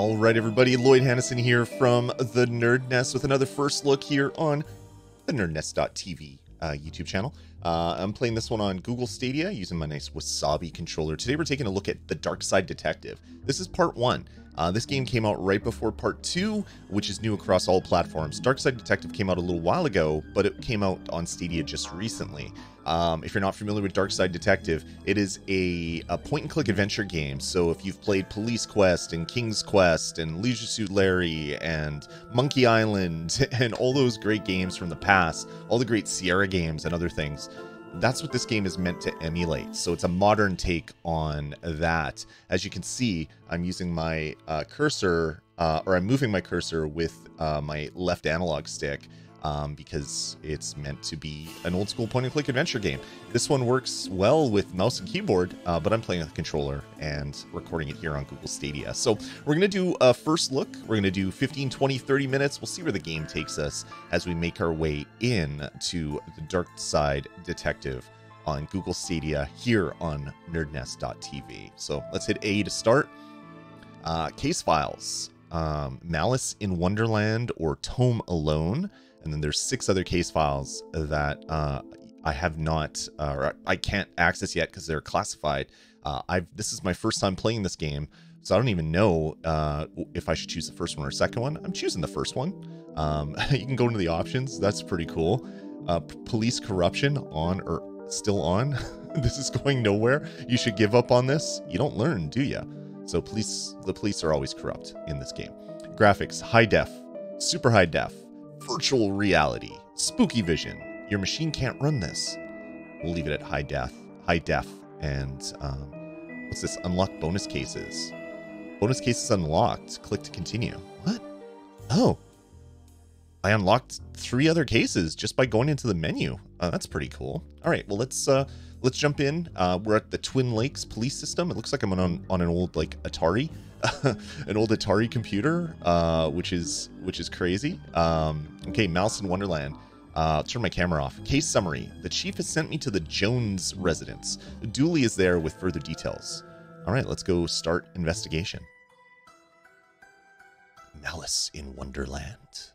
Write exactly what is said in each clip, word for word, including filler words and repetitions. All right, everybody, Lloyd Hannison here from The Nerd Nest with another first look here on the nerd nest dot t v uh, YouTube channel. Uh, I'm playing this one on Google Stadia using my nice Wasabi controller. Today we're taking a look at The Darkside Detective. This is part one. Uh, this game came out right before part two, which is new across all platforms. Darkside Detective came out a little while ago, but it came out on Stadia just recently. Um, if you're not familiar with Darkside Detective, it is a, a point-and-click adventure game. So if you've played Police Quest and King's Quest and Leisure Suit Larry and Monkey Island and all those great games from the past, all the great Sierra games and other things, that's what this game is meant to emulate. So it's a modern take on that. As you can see, I'm using my uh, cursor, uh, or I'm moving my cursor with uh, my left analog stick, Um, because it's meant to be an old school point and click adventure game. This one works well with mouse and keyboard, uh, but I'm playing with a controller and recording it here on Google Stadia. So we're going to do a first look. We're going to do fifteen, twenty, thirty minutes. We'll see where the game takes us as we make our way in to The Darkside Detective on Google Stadia here on nerd nest dot t v. So let's hit A to start. Uh, case files, um, Malice in Wonderland or Tome Alone. And then there's six other case files that uh, I have not, uh, or I can't access yet because they're classified. Uh, I've this is my first time playing this game, so I don't even know uh, if I should choose the first one or second one. I'm choosing the first one. Um, you can go into the options. That's pretty cool. Uh, police corruption on or still on. This is going nowhere. You should give up on this. You don't learn, do you? So police, the police are always corrupt in this game. Graphics, high def, super high def. Virtual reality, spooky vision. Your machine can't run this. We'll leave it at high def, high def, and um, what's this? Unlock bonus cases. Bonus cases unlocked. Click to continue. What? Oh, I unlocked three other cases just by going into the menu. Uh, that's pretty cool. All right, well let's uh, let's jump in. Uh, we're at the Twin Lakes police system. It looks like I'm on on an old like Atari. An old Atari computer, uh, which is which is crazy. Um, okay, Mouse in Wonderland. Uh, turn my camera off. Case summary. The chief has sent me to the Jones residence. Dooley is there with further details. All right, let's go start investigation. Malice in Wonderland.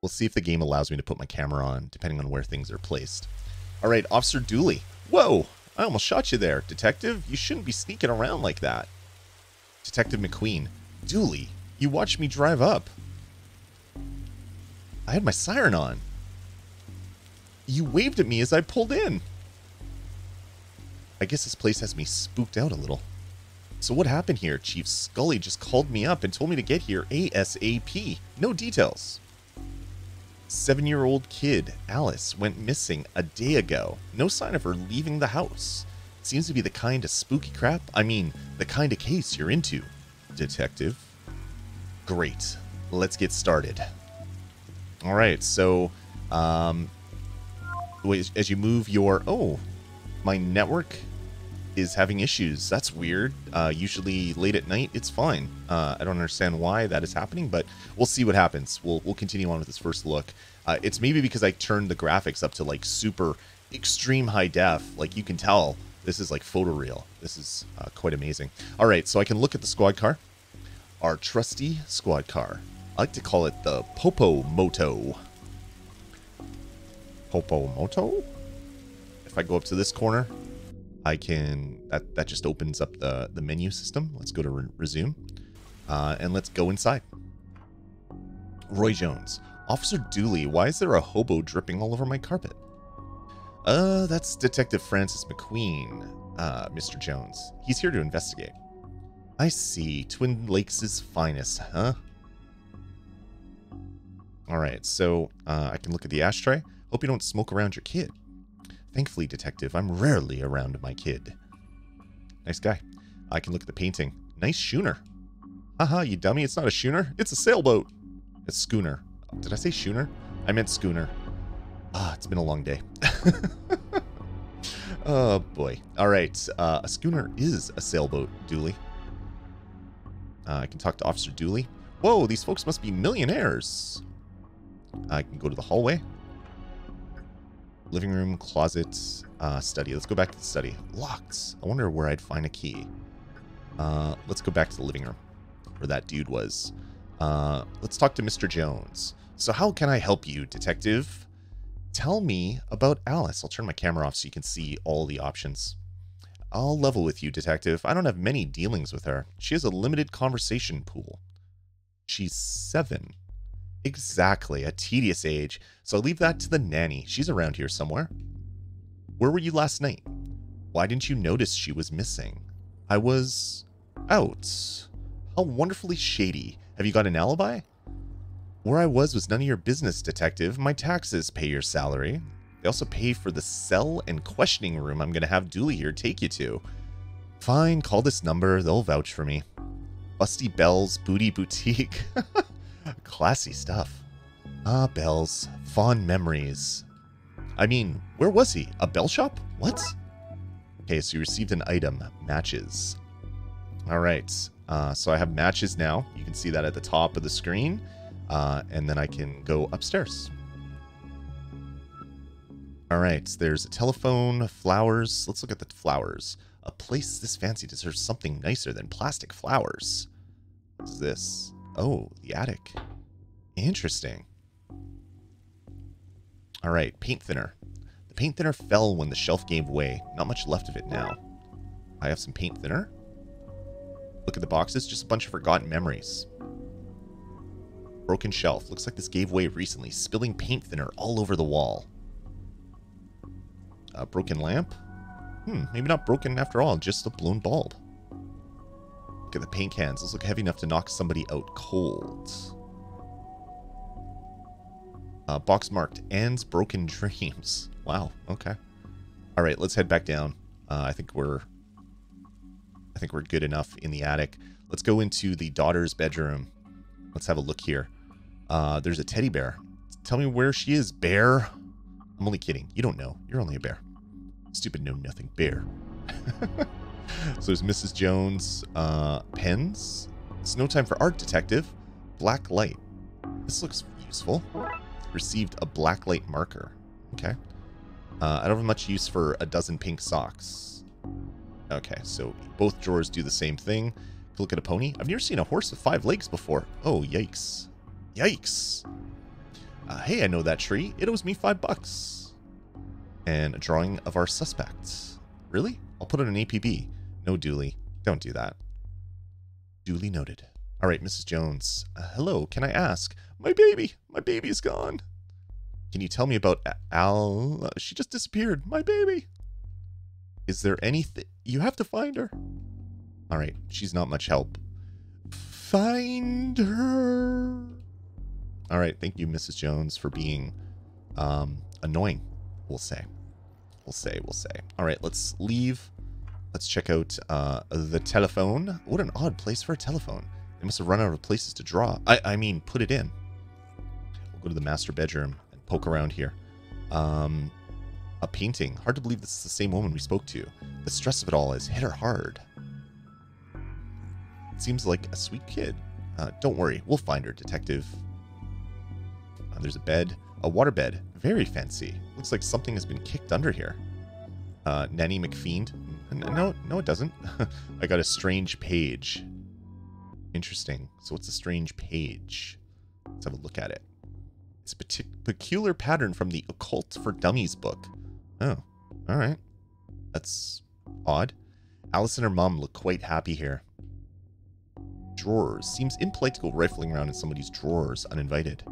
We'll see if the game allows me to put my camera on, depending on where things are placed. All right, Officer Dooley. Whoa, I almost shot you there. Detective, you shouldn't be sneaking around like that. Detective McQueen. Dooley, you watched me drive up. I had my siren on. You waved at me as I pulled in. I guess this place has me spooked out a little. So what happened here? Chief Scully just called me up and told me to get here ASAP. No details. Seven-year-old kid Alice went missing a day ago. No sign of her leaving the house. Seems to be the kind of spooky crap, I mean, the kind of case you're into, detective. Great, let's get started. All right, so um, as you move your, oh, my network is having issues. That's weird. Uh, usually late at night, it's fine. Uh, I don't understand why that is happening, but we'll see what happens. We'll, we'll continue on with this first look. Uh, it's maybe because I turned the graphics up to like super extreme high def, like you can tell. This is like photoreal. This is uh, quite amazing. All right, so I can look at the squad car. Our trusty squad car. I like to call it the Popo Moto. Popo Moto? If I go up to this corner, I can... That, that just opens up the, the menu system. Let's go to re resume. Uh, and let's go inside. Roy Jones. Officer Dooley, why is there a hobo dripping all over my carpet? Uh, that's Detective Francis McQueen, uh, Mister Jones. He's here to investigate. I see. Twin Lakes' finest, huh? All right, so uh, I can look at the ashtray. Hope you don't smoke around your kid. Thankfully, Detective, I'm rarely around my kid. Nice guy. I can look at the painting. Nice schooner. Haha, you dummy. It's not a schooner. It's a sailboat. A schooner. Did I say schooner? I meant schooner. Ah, it's been a long day. Oh, boy. All right. Uh, a schooner is a sailboat, Dooley. Uh, I can talk to Officer Dooley. Whoa, these folks must be millionaires. I can go to the hallway. Living room, closet, uh, study. Let's go back to the study. Locked. I wonder where I'd find a key. Uh, let's go back to the living room. or that dude was. Uh, let's talk to Mister Jones. So how can I help you, detective? Tell me about Alice. I'll turn my camera off so you can see all the options. I'll level with you, detective. I don't have many dealings with her. She has a limited conversation pool. She's seven. Exactly, a tedious age. So I'll leave that to the nanny. She's around here somewhere. Where were you last night? Why didn't you notice she was missing? I was out. How wonderfully shady. Have you got an alibi? Where I was was none of your business, detective. My taxes pay your salary. They also pay for the cell and questioning room I'm going to have Dooley here take you to. Fine, call this number. They'll vouch for me. Busty Bell's Booty Boutique. Classy stuff. Ah, Bells. Fond memories. I mean, where was he? A bell shop? What? Okay, so you received an item. Matches. All right. Uh, so I have matches now. You can see that at the top of the screen. Uh, and then I can go upstairs. All right. There's a telephone, flowers. Let's look at the flowers. A place this fancy deserves something nicer than plastic flowers. What's this? Oh, the attic. Interesting. All right. Paint thinner. The paint thinner fell when the shelf gave way. Not much left of it now. I have some paint thinner. Look at the boxes. Just a bunch of forgotten memories. Broken shelf. Looks like this gave way recently, spilling paint thinner all over the wall. A broken lamp. Hmm, maybe not broken after all, just a blown bulb. Look at the paint cans. Those look heavy enough to knock somebody out cold. Uh, box marked, Anne's Broken Dreams. Wow, okay. All right, let's head back down. Uh, I think we're... I think we're good enough in the attic. Let's go into the daughter's bedroom. Let's have a look here. Uh, there's a teddy bear. Tell me where she is, bear. I'm only kidding. You don't know. You're only a bear. Stupid know-nothing bear. So there's Missus Jones. Uh, pens. It's no time for art, detective. Black light. This looks useful. Received a black light marker. Okay. Uh, I don't have much use for a dozen pink socks. Okay, so both drawers do the same thing. Look at a pony. I've never seen a horse with five legs before. Oh, yikes. Yikes. Uh, hey, I know that tree. It owes me five bucks. And a drawing of our suspects. Really? I'll put it in A P B. No, Dooley. Don't do that. Duly noted. All right, Missus Jones. Uh, hello, can I ask? My baby. My baby is gone. Can you tell me about Al? She just disappeared. My baby. Is there anything? You have to find her. All right, she's not much help. Find her. All right, thank you, Missus Jones, for being um, annoying, we'll say. We'll say, we'll say. All right, let's leave. Let's check out uh, the telephone. What an odd place for a telephone. They must have run out of places to draw. I, I mean, put it in. We'll go to the master bedroom and poke around here. Um, a painting. Hard to believe this is the same woman we spoke to. The stress of it all has hit her hard. Seems like a sweet kid. Uh, don't worry, we'll find her, detective. Uh, there's a bed, a waterbed, very fancy. Looks like something has been kicked under here. Uh, Nanny McFiend. No, no, it doesn't. I got a strange page. Interesting. So what's a strange page? Let's have a look at it. It's a peculiar pattern from the Occult for Dummies book. Oh, all right. That's odd. Alice and her mom look quite happy here. Drawers. Seems impolite to go rifling around in somebody's drawers uninvited.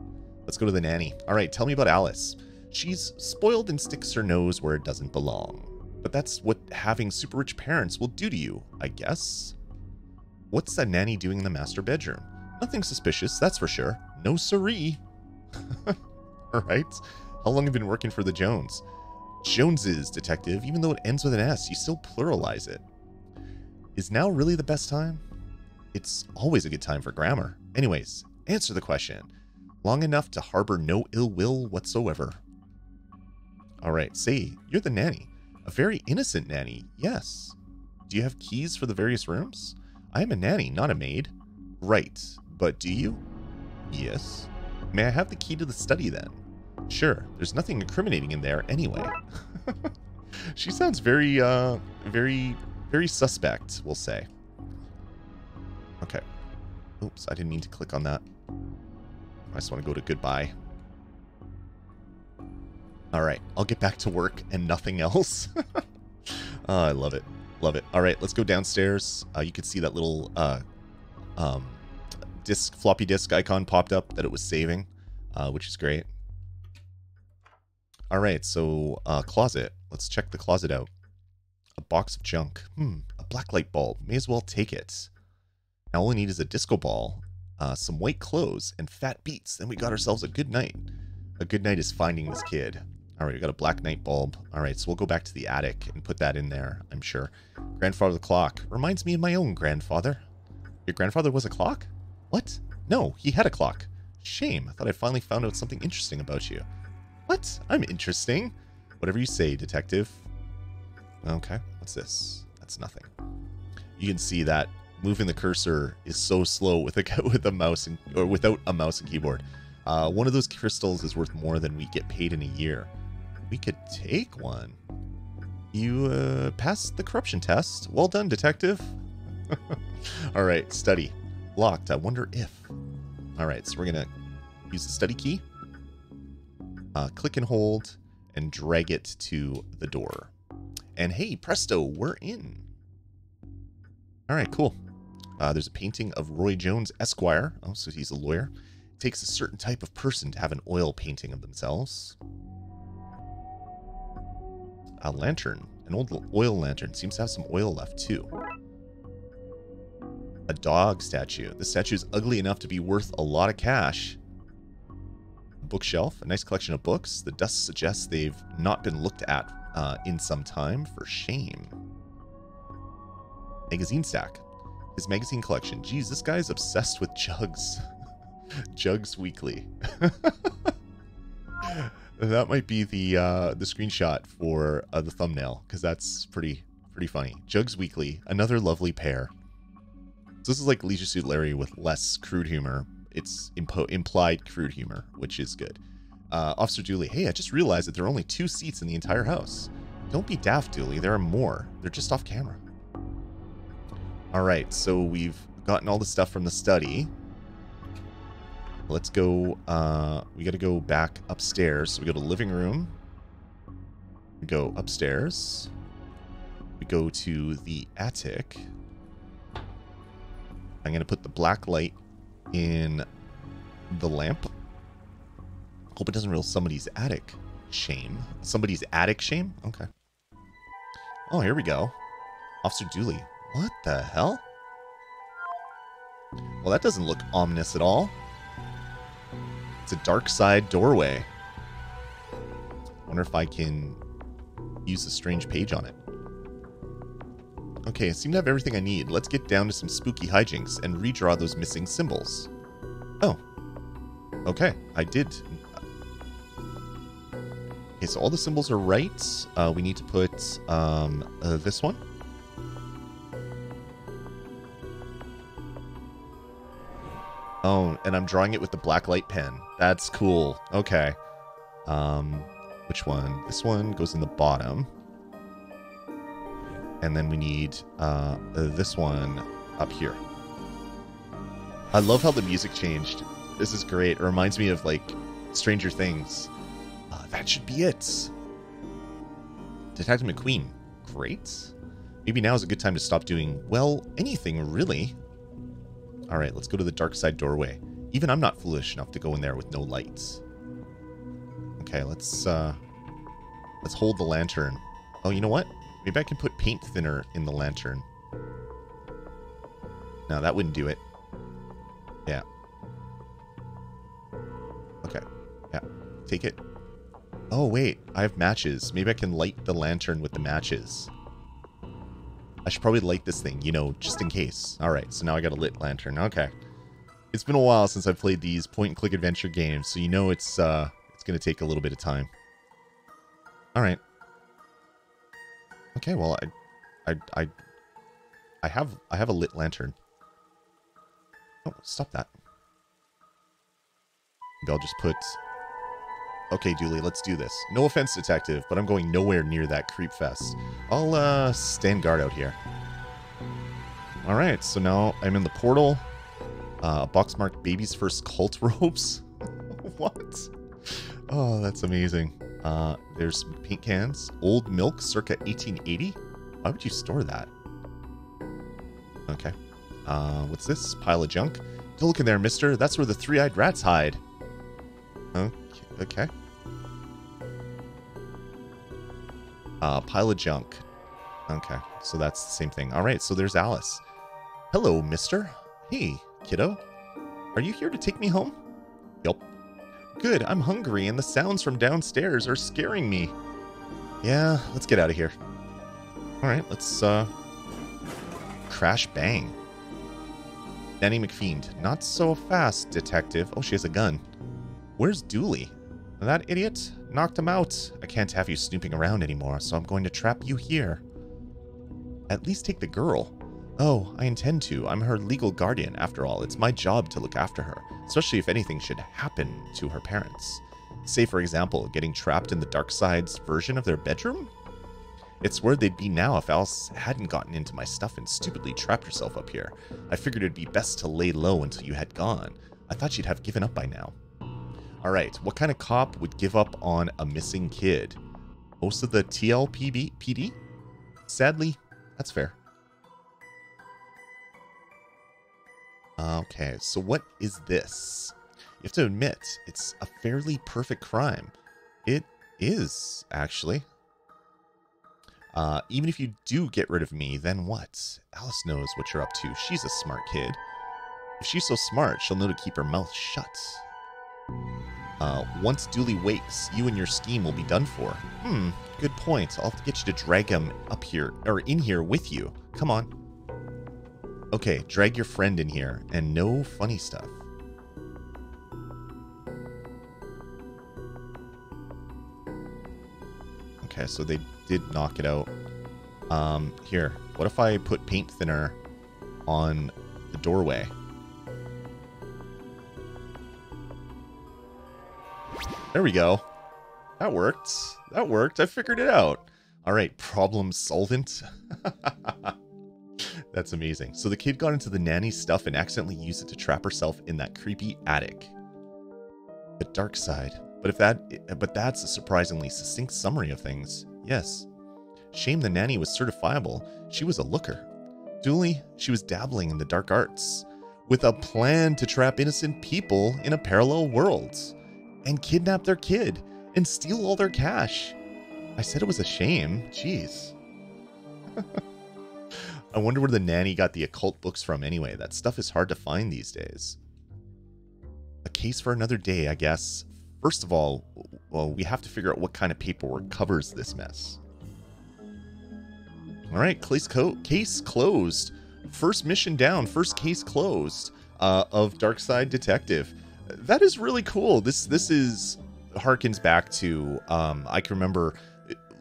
Let's go to the nanny. All right, tell me about Alice. She's spoiled and sticks her nose where it doesn't belong. But that's what having super rich parents will do to you, I guess. What's that nanny doing in the master bedroom? Nothing suspicious, that's for sure. No siree. All right. How long have you been working for the Jones? Joneses, detective. Even though it ends with an S, you still pluralize it. Is now really the best time? It's always a good time for grammar. Anyways, answer the question. Long enough to harbor no ill will whatsoever. All right, see, you're the nanny. A very innocent nanny, yes. Do you have keys for the various rooms? I am a nanny, not a maid. Right, but do you? Yes. May I have the key to the study then? Sure, there's nothing incriminating in there anyway. She sounds very, uh, very, very suspect, we'll say. Okay, Oops, I didn't mean to click on that. I just want to go to goodbye. All right, I'll get back to work and nothing else. Oh, I love it. Love it. All right, let's go downstairs. Uh, you can see that little uh, um, disk, floppy disk icon popped up that it was saving, uh, which is great. All right, so uh, closet. Let's check the closet out. A box of junk. Hmm, a black light bulb. May as well take it. Now all I need is a disco ball, uh, some white clothes, and fat beats. Then we got ourselves a good night. A good night is finding this kid. All right, we got a black night bulb. All right, so we'll go back to the attic and put that in there, I'm sure. Grandfather clock. Reminds me of my own grandfather. Your grandfather was a clock? What? No, he had a clock. Shame. I thought I finally found out something interesting about you. What? I'm interesting. Whatever you say, detective. Okay, what's this? That's nothing. You can see that moving the cursor is so slow with a, with a mouse and, or without a mouse and keyboard. Uh, one of those crystals is worth more than we get paid in a year. We could take one. You uh, passed the corruption test. Well done, detective. All right, study. Locked. I wonder if. All right, so we're going to use the study key. Uh, click and hold and drag it to the door. And hey, presto, we're in. All right, cool. Uh, there's a painting of Roy Jones, Esquire. Oh, so he's a lawyer. It takes a certain type of person to have an oil painting of themselves. A lantern, an old oil lantern, seems to have some oil left too. A dog statue. This statue is ugly enough to be worth a lot of cash. A bookshelf, a nice collection of books. The dust suggests they've not been looked at uh, in some time. For shame. Magazine stack. His magazine collection. Geez, this guy's obsessed with Jugs. Jugs Weekly. That might be the uh, the screenshot for uh, the thumbnail, because that's pretty pretty funny. Jugs Weekly, another lovely pair. So this is like Leisure Suit Larry with less crude humor. It's impo implied crude humor, which is good. Uh, Officer Dooley, hey, I just realized that there are only two seats in the entire house. Don't be daft, Dooley. There are more. They're just off camera. All right, so we've gotten all the stuff from the study. Let's go, uh, we gotta go back upstairs. So we go to the living room. We go upstairs. We go to the attic. I'm gonna put the black light in the lamp. Hope it doesn't reveal somebody's attic shame. Somebody's attic shame? Okay. Oh, here we go. Officer Dooley. What the hell? Well, that doesn't look ominous at all. It's a dark side doorway. Wonder if I can use a strange page on it. Okay, I seem to have everything I need. Let's get down to some spooky hijinks and redraw those missing symbols. Oh. Okay, I did. Okay, so all the symbols are right. Uh, we need to put um, uh, this one. Oh, and I'm drawing it with the black light pen. That's cool. Okay. Um, which one? This one goes in the bottom. And then we need uh, this one up here. I love how the music changed. This is great. It reminds me of, like, Stranger Things. Uh, that should be it. Detective McQueen. Great. Maybe now is a good time to stop doing, well, anything, really. All right, let's go to the dark side doorway. Even I'm not foolish enough to go in there with no lights. Okay, let's uh, let's hold the lantern. Oh, you know what? Maybe I can put paint thinner in the lantern. No, that wouldn't do it. Yeah. Okay. Yeah. Take it. Oh, wait. I have matches. Maybe I can light the lantern with the matches. I should probably light this thing, you know, just in case. All right, so now I got a lit lantern. Okay. It's been a while since I've played these point-and-click adventure games, so you know it's uh, it's going to take a little bit of time. All right. Okay, well, I, I, I, I have, I have a lit lantern. Oh, stop that. Maybe I'll just put... Okay, Dooley, let's do this. No offense, detective, but I'm going nowhere near that creep fest. I'll uh, stand guard out here. All right, so now I'm in the portal. Uh, a box marked Baby's First Cult Robes. What? Oh, that's amazing. Uh, there's some paint cans. Old milk circa eighteen eighty. Why would you store that? Okay. Uh, what's this? Pile of junk. Don't look in there, mister. That's where the three-eyed rats hide. Okay. Okay. Uh, pile of junk. Okay. So that's the same thing. All right. So there's Alice. Hello, mister. Hey, kiddo. Are you here to take me home? Yup. Good. I'm hungry and the sounds from downstairs are scaring me. Yeah. Let's get out of here. All right. Let's, uh... crash bang. Nanny McFiend. Not so fast, detective. Oh, she has a gun. Where's Dooley? That idiot knocked him out. I can't have you snooping around anymore, so I'm going to trap you here. At least take the girl. Oh, I intend to. I'm her legal guardian, after all. It's my job to look after her, especially if anything should happen to her parents. Say, for example, getting trapped in the Darkside's version of their bedroom? It's where they'd be now if Alice hadn't gotten into my stuff and stupidly trapped herself up here. I figured it'd be best to lay low until you had gone. I thought she'd have given up by now. Alright, what kind of cop would give up on a missing kid? Most of the T L P B P D? Sadly, that's fair. Okay, so what is this? You have to admit, it's a fairly perfect crime. It is, actually. Uh, even if you do get rid of me, then what? Alice knows what you're up to. She's a smart kid. If she's so smart, she'll know to keep her mouth shut. Uh, once Dooley wakes, you and your scheme will be done for. Hmm, good point. I'll have to get you to drag him up here, or in here with you. Come on. Okay, drag your friend in here, and no funny stuff. Okay, so they did knock it out. Um, here, what if I put paint thinner on the doorway? There we go. That worked. That worked. I figured it out. All right. Problem solvent. That's amazing. So the kid got into the nanny's stuff and accidentally used it to trap herself in that creepy attic. The dark side. But if that, but that's a surprisingly succinct summary of things. Yes. Shame the nanny was certifiable. She was a looker. Dooley, she was dabbling in the dark arts with a plan to trap innocent people in a parallel world. And kidnap their kid and steal all their cash. I said it was a shame. Jeez. I wonder where the nanny got the occult books from anyway. That stuff is hard to find these days. A case for another day, I guess. First of all, well, we have to figure out what kind of paperwork covers this mess. All right, case, co case closed. First mission down, first case closed uh, of Darkside Detective. That is really cool. This this is harkens back to um, I can remember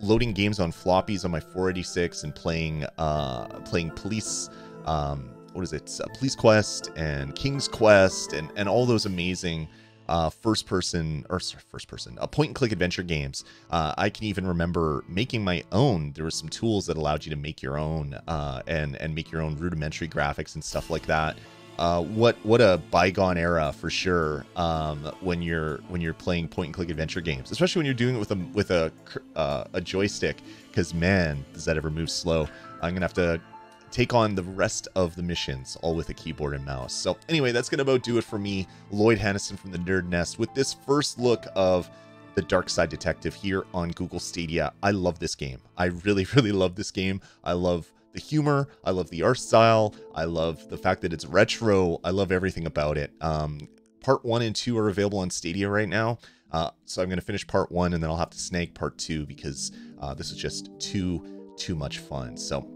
loading games on floppies on my four eighty-six and playing uh, playing police um, what is it uh, Police Quest and King's Quest and and all those amazing uh, first person or sorry, first person uh, point and click adventure games. Uh, I can even remember making my own. There were some tools that allowed you to make your own uh, and and make your own rudimentary graphics and stuff like that. Uh, what what a bygone era for sure. Um, when you're when you're playing point and click adventure games, especially when you're doing it with a with a uh, a joystick, because man, does that ever move slow. I'm gonna have to take on the rest of the missions all with a keyboard and mouse. So anyway, that's gonna about do it for me, Lloyd Hannison from the Nerd Nest, with this first look of The Darkside Detective here on Google Stadia. I love this game. I really really love this game. I love the humor, I love the art style, I love the fact that it's retro, I love everything about it. Um, part one and two are available on Stadia right now, uh, so I'm going to finish part one and then I'll have to snag part two because uh, this is just too, too much fun. So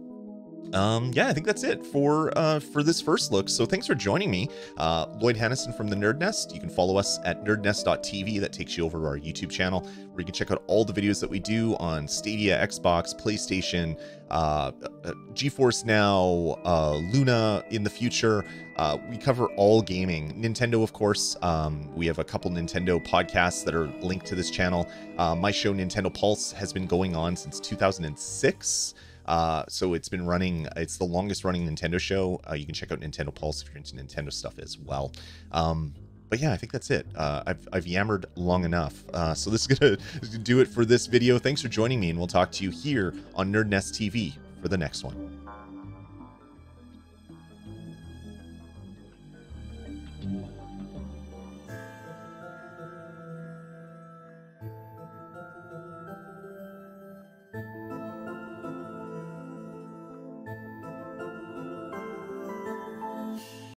um, yeah, I think that's it for uh, for this first look. So thanks for joining me. Uh, Lloyd Hannison from the Nerd Nest. You can follow us at nerd nest dot t v. That takes you over to our YouTube channel where you can check out all the videos that we do on Stadia, Xbox, PlayStation, uh, uh, GeForce Now, uh, Luna in the future. Uh, we cover all gaming. Nintendo, of course. Um, we have a couple Nintendo podcasts that are linked to this channel. Uh, my show, Nintendo Pulse, has been going on since two thousand six. Uh, so it's been running, it's the longest running Nintendo show. Uh, you can check out Nintendo Pulse if you're into Nintendo stuff as well. Um, But yeah, I think that's it. Uh, I've, I've yammered long enough. Uh, so this is going to do it for this video. Thanks for joining me, and we'll talk to you here on NerdNest T V for the next one.